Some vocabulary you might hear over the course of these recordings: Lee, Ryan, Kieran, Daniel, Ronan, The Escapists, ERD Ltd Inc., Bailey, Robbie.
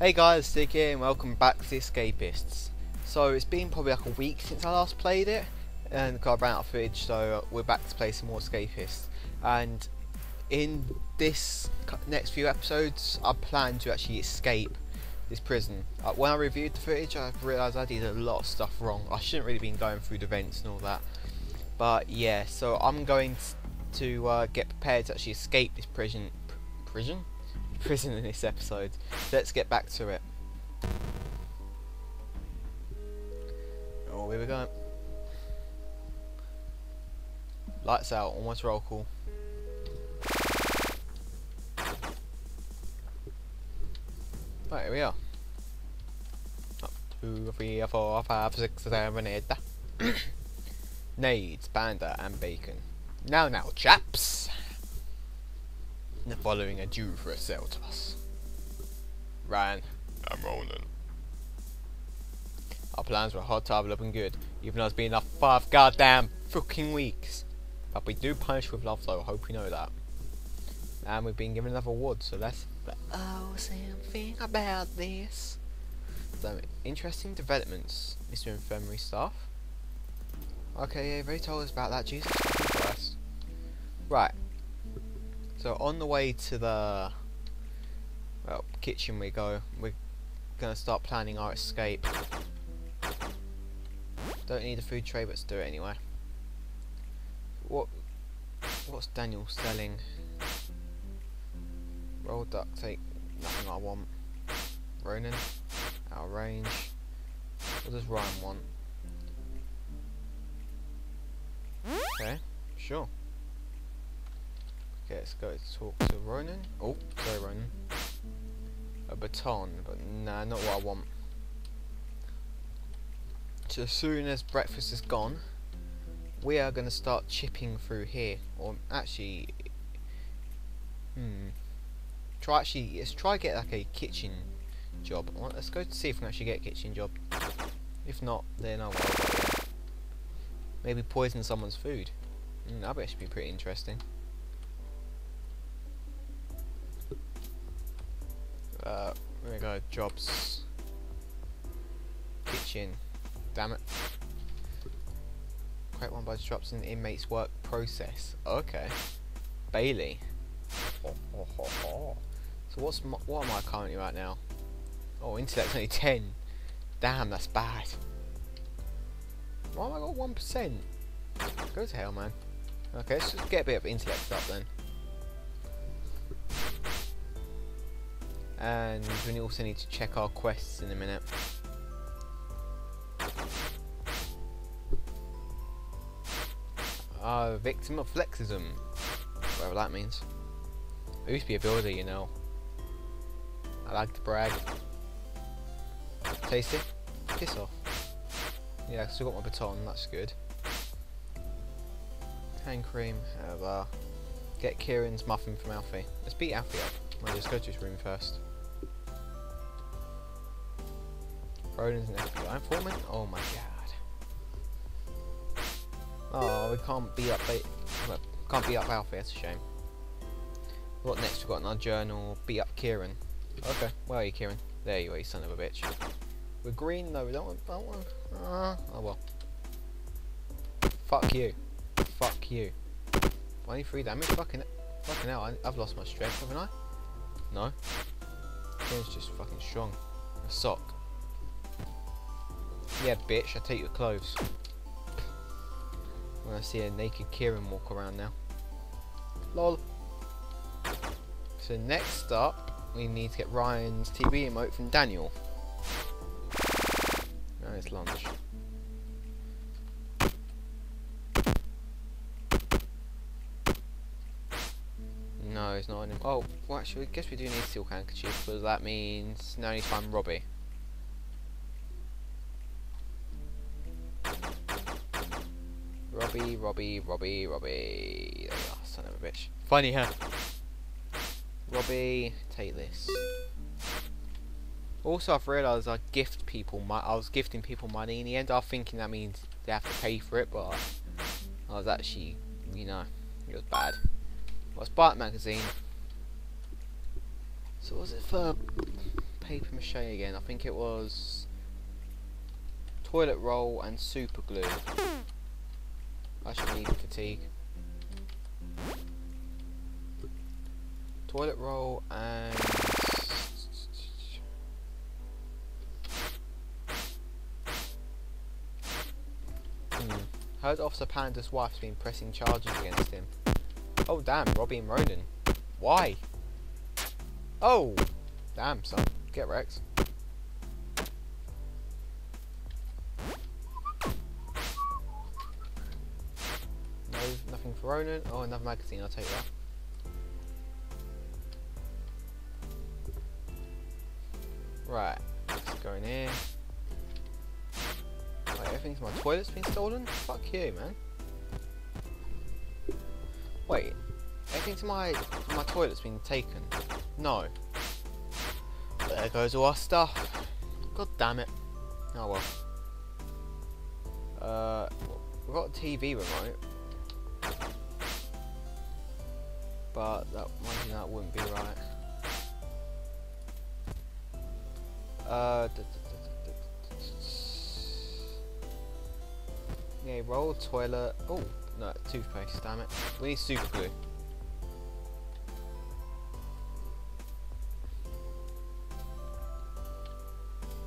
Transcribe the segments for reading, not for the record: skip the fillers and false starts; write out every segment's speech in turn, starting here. Hey guys, Stig here and welcome back to The Escapists. So it's been probably like a week since I last played it and got ran out of footage, so we're back to play some more Escapists. And in this next few episodes I plan to actually escape this prison. When I reviewed the footage I realised I did a lot of stuff wrong. I shouldn't really been going through the vents and all that. But yeah, so I'm going to get prepared to actually escape this prison. Prison in this episode. Let's get back to it. Oh, here we go. Lights out, almost roll call. Right, here we are. 2, 3, 4, 5, 6, 7, 8. Nades, Banda and Bacon. Now chaps. The following are due for a sale to us. Ryan. I'm Ronan. Our plans were hot tub looking good, even though it's been enough 5 goddamn fucking weeks. But we do punish with love though, hope you know that. And we've been given another award, so that's oh something about this. So interesting developments, Mr. Infirmary staff. Okay, yeah, they told us about that, Jesus Christ. Right. So on the way to the kitchen we go, we're going to start planning our escape. Don't need a food tray, but let's do it anyway. What's Daniel selling? Roll duct tape, nothing I want. Ronan, out of range. What does Ryan want? Okay, sure. Okay, let's go talk to Ronan. Oh, sorry Ronan. A baton, but nah, not what I want. So as soon as breakfast is gone, we are going to start chipping through here. Or actually, let's try get like a kitchen job. Let's go to see if we can actually get a kitchen job. If not, then I'll maybe poison someone's food. I bet it should be pretty interesting. There we go, jobs. Kitchen. Damn it. Create one by disrupting the inmate's work process. Okay. Bailey. So what am I currently right now? Oh, intellect's only 10. Damn, that's bad. Why have I got 1%? Go to hell, man. Okay, let's just get a bit of intellect up then. And we also need to check our quests in a minute. Victim of flexism. Whatever that means. I used to be a builder, you know. I like to brag. Taste it. Piss off. Yeah, I still got my baton, that's good. Hand cream. Get Kieran's muffin from Alfie. Let's beat Alfie up. I'll just go to his room first. Roland's an FBI informant? Oh my god. Oh, we can't beat up Alfie, that's a shame. What next? We've got in our journal, beat up Kieran. Okay, where are you, Kieran? There you are, you son of a bitch. We're green though, we don't want that one. Oh well. Fuck you. Fuck you. 23 damage? Fucking hell, I've lost my strength, haven't I? No? Kieran's just fucking strong. A sock. Yeah, bitch, I take your clothes. When I see a naked Kieran walk around now. Lol. So next up, we need to get Ryan's TV emote from Daniel. Now it's lunch. No, it's not on him. Oh, well, actually, I guess we do need silk handkerchief, but that means now I need to find Robbie. Robbie. There we are, son of a bitch. Funny, huh? Robbie, take this. Also, I've realised I gift people. I was gifting people money in the end. I was thinking that means they have to pay for it, but I was actually, you know, it was bad. Well, Spark magazine. So was it for paper mache again. I think it was toilet roll and super glue. I should need fatigue. Toilet roll and Heard Officer Panda's wife's been pressing charges against him. Oh damn, Robbie and Ronan. Why? Oh! Damn son, get wrecked. No, nothing for Ronan. Oh, another magazine, I'll take that. Right, let's go in here. Wait, everything's my toilet's been stolen? Fuck you, man. Wait, everything's my toilet's been taken. No. There goes all our stuff. God damn it. Oh well. We've got a TV remote. But that one thing that wouldn't be right. Yeah, roll, toilet. Oh, no, toothpaste, damn it. We need super glue.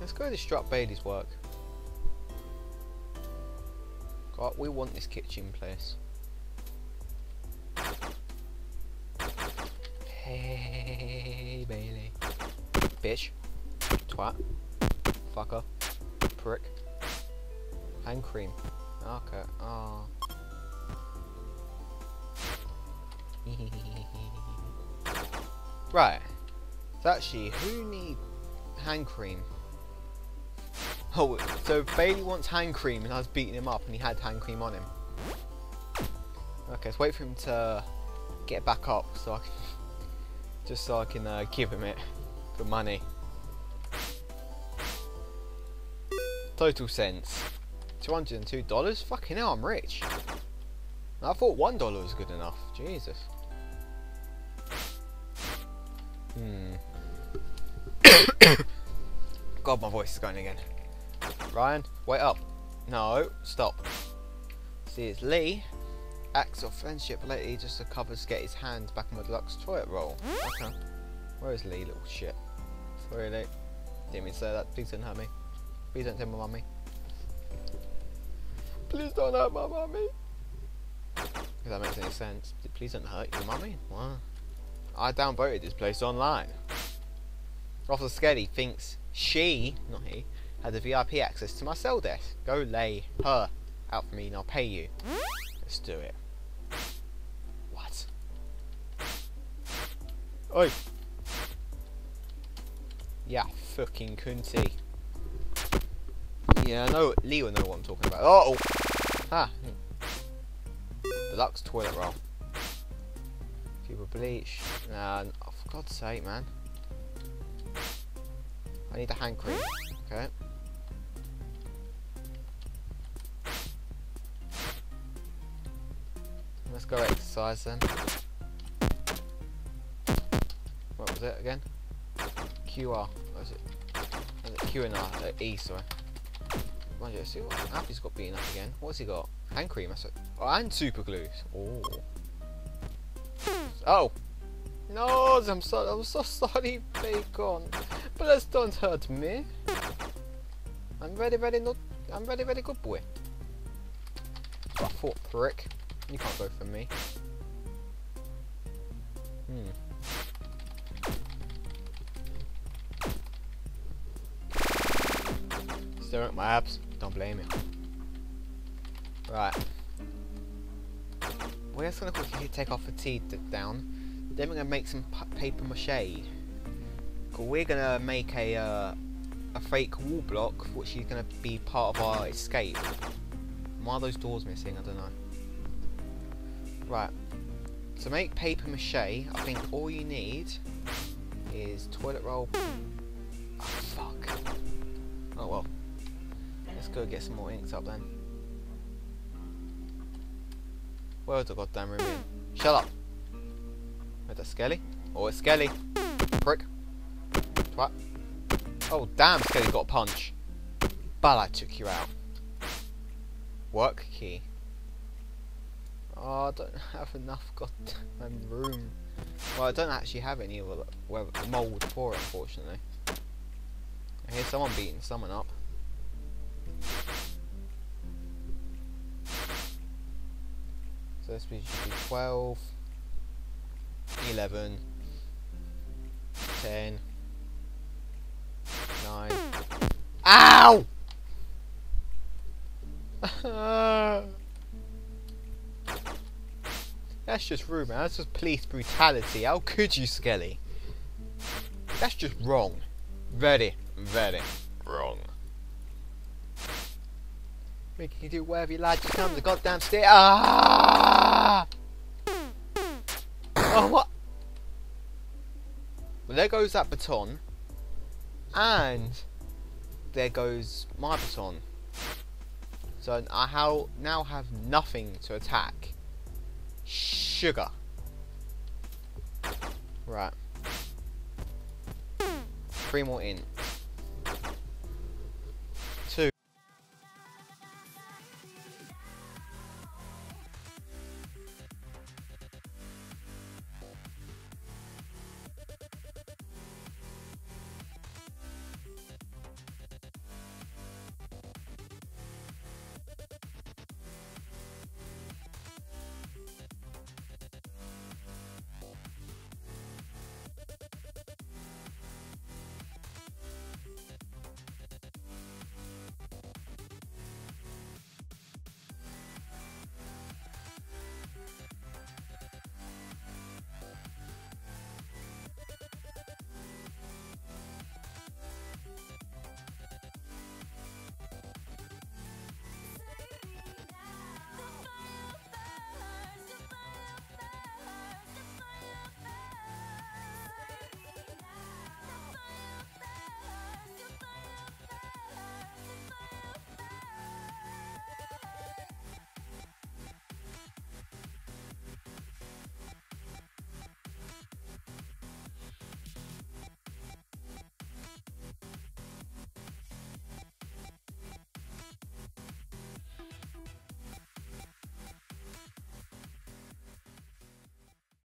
Let's go disrupt Bailey's work. God, we want this kitchen place. Hey, Bailey. Bitch. Twat. Fucker. Prick. Hand cream. Okay. Oh. Right. So actually, who needs hand cream? Oh, so Bailey wants hand cream, and I was beating him up, and he had hand cream on him. Okay, let's wait for him to get back up, so I can just so I can give him it for money. Total cents. $202? Fucking hell, I'm rich. I thought $1 was good enough. Jesus. God, my voice is going again. Ryan, wait up. No, stop. See, it's Lee. Acts of friendship lately just recovers to get his hand back on the deluxe toilet roll. Okay. Where is Lee, little shit? Sorry, Lee. Didn't mean to say that. Please don't hurt me. Please don't tell my mummy. Please don't hurt my mummy. If that makes any sense. Please don't hurt your mummy. Wow. I downvoted this place online. Officer Skelly thinks she, not he, had the VIP access to my cell desk. Go lay her out for me and I'll pay you. Let's do it. What? Oi. Yeah, fucking cunty. Yeah, I know Lee will know what I'm talking about. Oh! Ah! Deluxe toilet roll. Cuba bleach. Nah, oh, for God's sake, man. I need the hand cream. Okay. Let's go exercise then. What was it again? QR. What is it? Was it Q and R? E, sorry. Mind you, see what Appy's got beaten up again. What's he got? Hand cream, I said. Oh, and super glues. Oh. Oh. No, I'm so sorry, bacon. Please don't hurt me. I'm very good boy. But I thought, prick. You can't go for me. Staring at my abs. Don't blame him. Right. We're just gonna quickly take our fatigue down. Then we're gonna make some paper mache. We're gonna make a fake wall block, which is gonna be part of our escape. Why are those doors missing? I don't know. Right. To make paper mache, I think all you need is toilet roll. Oh, fuck. Oh well. Let's go get some more inks up then. Where's the goddamn room in? Shut up! Is that Skelly? Oh, it's Skelly! Prick! Twat! Oh, damn, Skelly got a punch. But I took you out. Work key. Oh, I don't have enough goddamn room. Well, I don't actually have any other mould for it, unfortunately. I hear someone beating someone up. So this should be 12, 11, 10, 9. Ow! That's just rude, man. That's just police brutality. How could you, Skelly? That's just wrong. Very, very wrong. Make you do whatever you like. Just come the goddamn stair. Ah! Oh, what? Well, there goes that baton, and there goes my baton. So I now have nothing to attack. Sugar. Right. 3 more in.